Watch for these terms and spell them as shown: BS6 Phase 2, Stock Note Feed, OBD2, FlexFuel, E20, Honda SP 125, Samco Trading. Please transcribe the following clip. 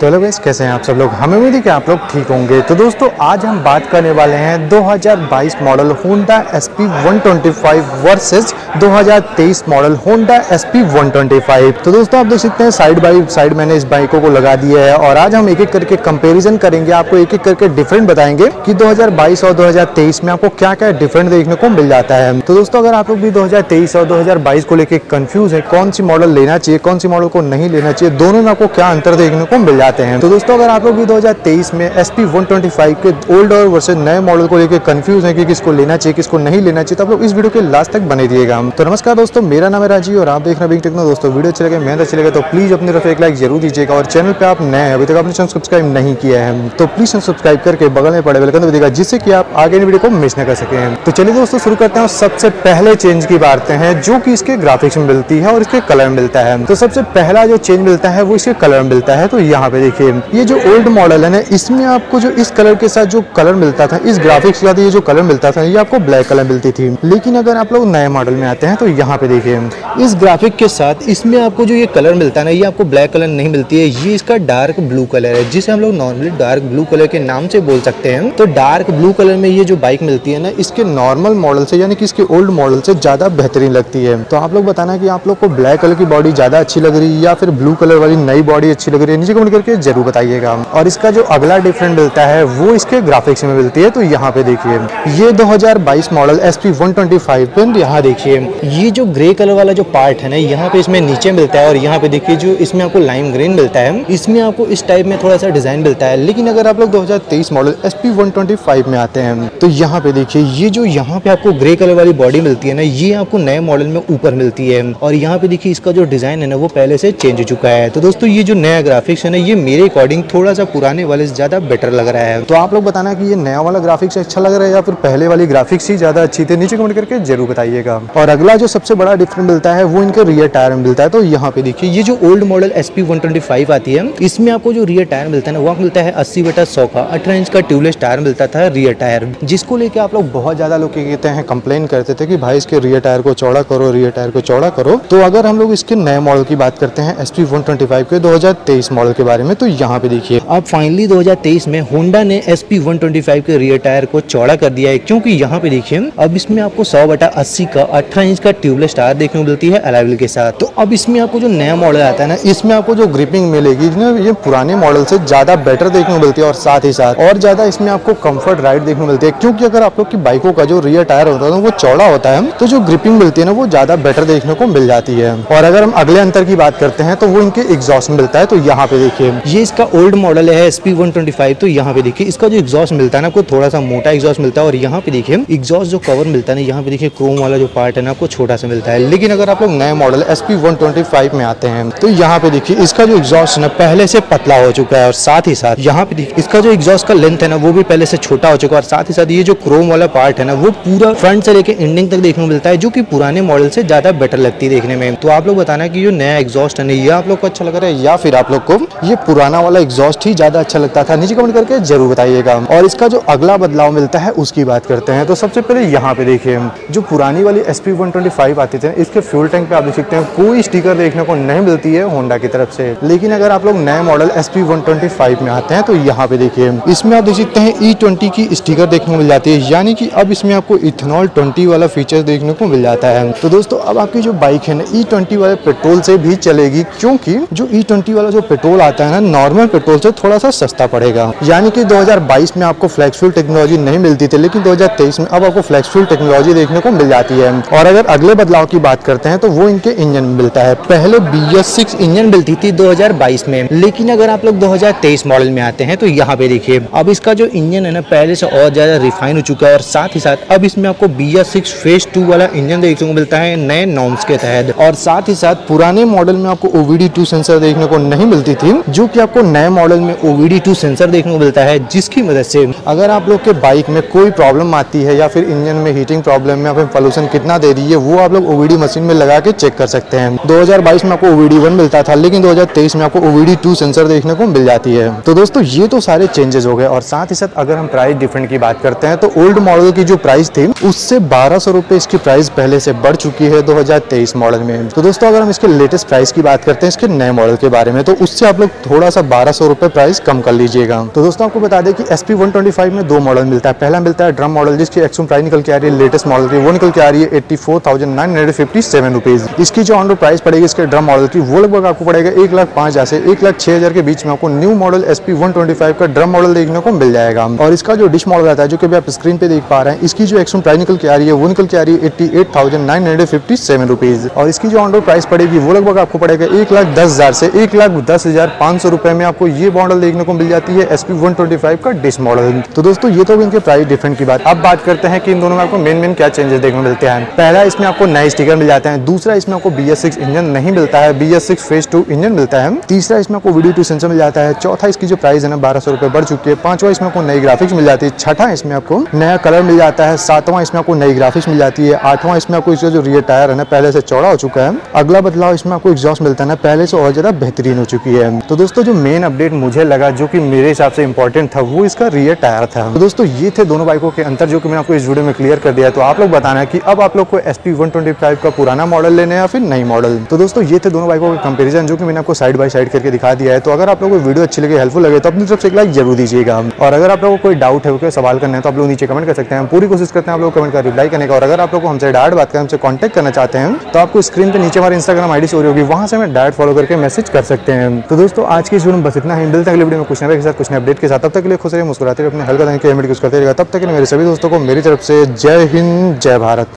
तो hello guys, कैसे हैं आप सब लोग। हमें उम्मीद है कि आप लोग ठीक होंगे। तो दोस्तों आज हम बात करने वाले हैं 2022 model Honda SP 125 versus 2023 model Honda SP 125। तो दोस्तों आप देख सकते हैं साइड बाई साइड मैंने इस बाइकों को लगा दिया है और आज हम एक एक करके कंपेरिजन करेंगे, आपको एक एक करके डिफरेंट बताएंगे कि 2022 और 2023 में आपको क्या क्या डिफरेंट देखने को मिल जाता है। तो दोस्तों अगर आप लोग भी 2023 और 2022 को लेकर कंफ्यूज है कौन सी मॉडल लेना चाहिए कौन सी मॉडल को नहीं लेना चाहिए, दोनों में आपको क्या अंतर देखने को मिल जाते हैं। तो दोस्तों अगर आप लोग भी 2023 में SP 125 के ओल्ड और वर्सेस नए मॉडल को लेकर कंफ्यूज है कि किसको लेना चाहिए किसको नहीं लेना चाहिए, तो आप लोग इस वीडियो के लास्ट तक बने रहिएगा। तो नमस्कार दोस्तों, मेरा नाम है राजीव और आप देख रहे हैं बिग टेक्नो। दोस्तों वीडियो अच्छी लगे, मेहनत अच्छी लगे तो प्लीज अपनी तरफ एक लाइक जरूर दीजिएगा और चैनल पे आप नए हैं अभी तक आपने चैनल सब्सक्राइब नहीं किया है तो प्लीज सब्सक्राइब करके बगल में पड़े बेल आइकन दबाइएगा जिससे कि आप आगे वीडियो को मिस न कर सके। तो चलिए दोस्तों शुरू करते हैं। सबसे पहले चेंज की बातें हैं जो कि इसके ग्राफिक्स में मिलती है और इसके कलर में मिलता है। तो सबसे पहला जो चेंज मिलता है वो इसके कलर में मिलता है। तो यहाँ पे देखिए ये जो ओल्ड मॉडल है ना, इसमें आपको जो इस कलर के साथ जो कलर मिलता था, इस ग्राफिक्स के साथ ये जो कलर मिलता था, ये आपको ब्लैक कलर मिलती थी। लेकिन अगर आप लोग नए मॉडल में आते हैं तो यहाँ पे देखिए इस ग्राफिक के साथ इसमें आपको जो ये कलर मिलता है ना, ये आपको ब्लैक कलर नहीं मिलती है, ये इसका डार्क ब्लू कलर है जिसे हम लोग नॉर्मली डार्क ब्लू कलर के नाम से बोल सकते हैं। तो डार्क ब्लू कलर में ये जो बाइक मिलती है ना, इसके नॉर्मल मॉडल से यानी कि इसके ओल्ड मॉडल से ज्यादा बेहतरीन लगती है। तो आप लोग बताना कि आप लोग को ब्लैक कलर की बॉडी ज्यादा अच्छी लग रही है या फिर ब्लू कलर वाली नई बॉडी अच्छी लग रही है, नीचे कमेंट करके जरूर बताइएगा। और इसका जो अगला डिफरेंट मिलता है वो इसके ग्राफिक्स में मिलती है। तो यहाँ पे देखिए ये 2022 मॉडल SP 125 पे यहाँ देखिए ये जो ग्रे कलर वाला जो पार्ट है ना, यहाँ पे इसमें नीचे मिलता है और यहाँ पे देखिए जो इसमें आपको लाइम ग्रीन मिलता है, इसमें आपको इस टाइप में थोड़ा सा डिजाइन मिलता है। लेकिन अगर आप लोग 2023 मॉडल SP 125 में आते हैं तो यहाँ पे देखिए ये जो यहाँ पे आपको ग्रे कलर वाली बॉडी मिलती है ना, ये आपको नए मॉडल में ऊपर मिलती है और यहाँ पे देखिए इसका जो डिजाइन है ना वो पहले से चेंज हो चुका है। तो दोस्तों ये जो नया ग्राफिक्स है ना, ये मेरे अकॉर्डिंग थोड़ा सा पुराने वाले से ज्यादा बेटर लग रहा है। तो आप लोग बताना कि ये नया वाला ग्राफिक्स अच्छा लग रहा है या फिर पहले वाली ग्राफिक्स ही ज्यादा अच्छी थी, नीचे कमेंट करके जरूर बताइएगा। और अगला जो सबसे बड़ा डिफरेंस मिलता है वो इनके रियर टायर में मिलता है। तो यहाँ पे देखिए ये जो ओल्ड मॉडल SP 125 आती है, इसमें आपको जो रियर टायर मिलता है ना, वो मिलता है 80/100 का 18 इंच का ट्यूबलेस टायर मिलता था रियर टायर, जिसको लेकर आप लोग बहुत ज्यादा लोग कहते हैं कंप्लेन करते थे कि भाई इसके रियर टायर को चौड़ा करो रियर टायर को चौड़ा करो। तो अगर हम लोग इसके नए मॉडल की बात करते हैं SP 125 के 2023 मॉडल के बारे में, तो यहाँ पे देखिए अब फाइनली 2023 में होंडा ने SP 125 के रियर टायर को चौड़ा कर दिया है, क्योंकि यहाँ पे देखिए अब इसमें आपको 100/80 का 18 इंच का ट्यूबलेस टायर देखने को मिलती है अलाइविल के साथ। तो अब इसमें आपको जो नया मॉडल आता है ना, इसमें आपको जो ग्रिपिंग मिलेगी ना, ये पुराने मॉडल से ज्यादा बेटर देखने को मिलती है और साथ ही साथ और ज्यादा इसमें आपको कम्फर्ट राइड देखने को मिलती है। क्योंकि अगर आप लोग की बाइकों का जो रियर टायर होता है ना वो चौड़ा होता है तो जो ग्रिपिंग मिलती है ना वो ज्यादा बेटर देखने को मिल जाती है। और अगर हम अगले अंतर की बात करते हैं तो वो इनके एग्जॉस्ट में मिलता है। तो यहाँ पे देखिए ये इसका ओल्ड मॉडल है SP 125। तो यहाँ पे देखिए इसका जो एग्जॉस्ट मिलता है ना, आपको थोड़ा सा मोटा एग्जॉस्ट मिलता है और यहाँ पे देखिए एग्जॉस्ट जो कवर मिलता है ना, यहाँ पे देखिए क्रोम वाला जो पार्ट है ना आपको छोटा सा मिलता है। लेकिन अगर आप लोग नए मॉडल SP 125 में आते हैं तो यहाँ पे देखिए इसका जो एग्जॉस्ट ना पहले से पतला हो चुका है और साथ ही साथ यहाँ पे देखिए इसका जो एग्जॉस्ट का लेंथ है ना वो भी पहले से छोटा हो चुका है और साथ ही साथ ये जो क्रोम वाला पार्ट है ना वो पूरा फ्रंट से लेकर एंडिंग तक देखने को मिलता है, जो की पुराने मॉडल से ज्यादा बेटर लगती है देखने में। तो आप लोग बताना की जो नया एग्जॉस्ट है ना ये आप लोग को अच्छा लग रहा है या फिर आप लोग को ये पुराना वाला एग्जॉस्ट ही ज्यादा अच्छा लगता था, नीचे कमेंट करके जरूर बताइएगा। और इसका जो अगला बदलाव मिलता है उसकी बात करते हैं। तो सबसे पहले यहाँ पे देखिए जो पुरानी वाली SP 125 आती थी इसके फ्यूल टैंक पे आप देख सकते हैं कोई स्टिकर देखने को नहीं मिलती है होंडा की तरफ से। लेकिन अगर आप लोग नए मॉडल SP 125 में आते हैं तो यहाँ पे देखिए इसमें आप देख सकते हैं E20 की स्टिकर देखने को मिल जाती है, यानी कि अब इसमें आपको इथेनॉल 20 वाला फीचर देखने को मिल जाता है। तो दोस्तों अब आपकी जो बाइक है ना E20 वाले पेट्रोल से भी चलेगी, क्योंकि जो E20 वाला जो पेट्रोल आता है ना नॉर्मल पेट्रोल से थोड़ा सा सस्ता पड़ेगा। यानी कि 2022 में आपको FlexFuel टेक्नोलॉजी नहीं मिलती थी लेकिन 2023 में अब आपको FlexFuel टेक्नोलॉजी देखने को मिल जाती है। और अगर अगले बदलाव की बात करते हैं तो वो इनके इंजन में मिलता है। पहले BS6 इंजन मिलती थी 2022 में, लेकिन अगर आप लोग 2023 मॉडल में आते हैं तो यहाँ पे देखिए अब इसका जो इंजन है ना पहले से और ज्यादा रिफाइन हो चुका है और साथ ही साथ अब इसमें आपको BS6 Phase 2 वाला इंजन देखने को मिलता है नए नॉर्म्स के तहत। और साथ ही साथ पुराने मॉडल में आपको OBD2 सेंसर देखने को नहीं मिलती थी, जो की आपको नए मॉडल में OBD2 सेंसर देखने को मिलता है, जिसकी मदद से अगर आप लोग के बाइक में कोई प्रॉब्लम आती है या फिर इंजन में हीटिंग प्रॉब्लम में पॉल्यूशन कितना दे रही है वो आप लोग OBD मशीन में लगा के चेक कर सकते हैं। 2022 में आपको OBD1 मिलता था लेकिन 2023 में आपको OBD2 सेंसर देखने को मिल जाती है। तो दोस्तों ये तो सारे चेंजेस हो गए। और साथ ही साथ अगर हम प्राइस डिफरेंट की बात करते हैं तो ओल्ड मॉडल की जो प्राइस थी उससे 1200 रुपए इसकी प्राइस पहले से बढ़ चुकी है 2023 मॉडल में। तो दोस्तों अगर हम इसके लेटेस्ट प्राइस की बात करते हैं इसके नए मॉडल के बारे में तो उससे आप लोग थोड़ा सा 1200 रुपये प्राइस कम कर लीजिएगा। तो दोस्तों आपको बता दें कि एसपी 125 में दो मॉडल मिलता है। पहला मिलता है ड्रम मॉडल, जिसकी एक्चुअल प्राइस निकल के आ रही है लेटेस्ट मॉडल की, वो निकल के आ रही है 84,957 रुपीज़। इसकी जो ऑन रोड प्राइस पड़ेगी इसके ड्रम मॉडल की, वो लगभग आपको पड़ेगा 1,05,000 से 1,06,000 के बीच में। आपको न्यू मॉडल एसपी 125 का ड्रम मॉडल देखने को मिल जाएगा। और इसका जो डिश मॉडल आता है, जो कि आप स्क्रीन पे देख पा रहे हैं, इसकी जो एक्चुअल प्राइस निकल के आ रही है वो निकल के आ रही है 88,957 रुपीज़। और इसकी जो ऑन रोड प्राइस पड़ेगी वो लगभग आपको पड़ेगा 1,10,000 से 1,10,500 रुपये में। आपको ये मॉडल देखने को मिल जाती है एसपी 125 का डिश मॉडल। तो दोस्तों ये तो इनके प्राइस डिफरेंट की बात। अब बात करते हैं कि इन दोनों में आपको मेन क्या चेंजेस देखने को मिलते हैं। पहला, इसमें आपको नए स्टीकर मिल जाते हैं। दूसरा, इसमें आपको BS6 इंजन नहीं मिलता है, BS6 फेज 2 इंजन मिलता है। तीसरा, इसमें आपको OBD2 सेंसर मिल जाता है। चौथा, इसकी जो प्राइस है ना 1200 रुपये बढ़ चुकी है। पांचवा, इसमें आपको नई ग्राफिक्स मिल जाती है। छठा, इसमें आपको नया कलर मिल जाता है। सातवां, इसमें आपको नई ग्राफिक्स मिल जाती है। आठवां, इसमें आपको इसका जो रियर टायर है ना पहले से चौड़ा हो चुका है। अगला बदलाव, इसमें आपको एग्जॉस्ट मिलता है ना पहले से और ज्यादा बेहतरीन हो चुकी है। तो दोस्तों जो मेन अपडेट मुझे लगा, जो कि मेरे हिसाब से इंपॉर्टेंट था, वो इसका रियर टायर था। तो दोस्तों ये थे दोनों बाइकों के अंतर, जो कि मैंने आपको इस वीडियो में क्लियर कर दिया। तो आप लोग बताना कि अब आप लोग को एसपी 125 का पुराना मॉडल लेने या फिर नई मॉडल। तो दोस्तों ये थे दोनों बाइकों के कंपैरिजन, जो कि मैंने आपको साइड बाय साइड करके दिखा दिया है। तो अगर आप लोगों को वीडियो अच्छी लगे, हेल्पफुल लगे, तो अपनी तरफ से एक लाइक जरूर दीजिएगा। और अगर आप लोगों को कोई डाउट है, कोई सवाल करना है, तो आप लोग नीचे कमेंट कर सकते हैं। हम पूरी कोशिश करते हैं आप लोग कमेंट का रिप्लाई करने का। और अगर आप लोग हमसे डायरेक्ट बात करें, हमसे कॉन्टैक्ट करना चाहते हैं, तो आपको स्क्रीन पर नीचे हमारे इंस्टाग्राम आईडी शो होगी, वहाँ से हमें डायरेक्ट फॉलो करके मैसेज कर सकते हैं। तो दोस्तों आज की इस वीडियो में बस इतना ही। मिलते हैं अगली वीडियो में कुछ नए के साथ, कुछ नए अपडेट के साथ। तब तक के लिए खुश रहिए, मुस्कुराते रहिए, अपने हल्का यूज करते रहेगा। तब तक के लिए मेरे सभी दोस्तों को मेरी तरफ से जय हिंद, जय भारत।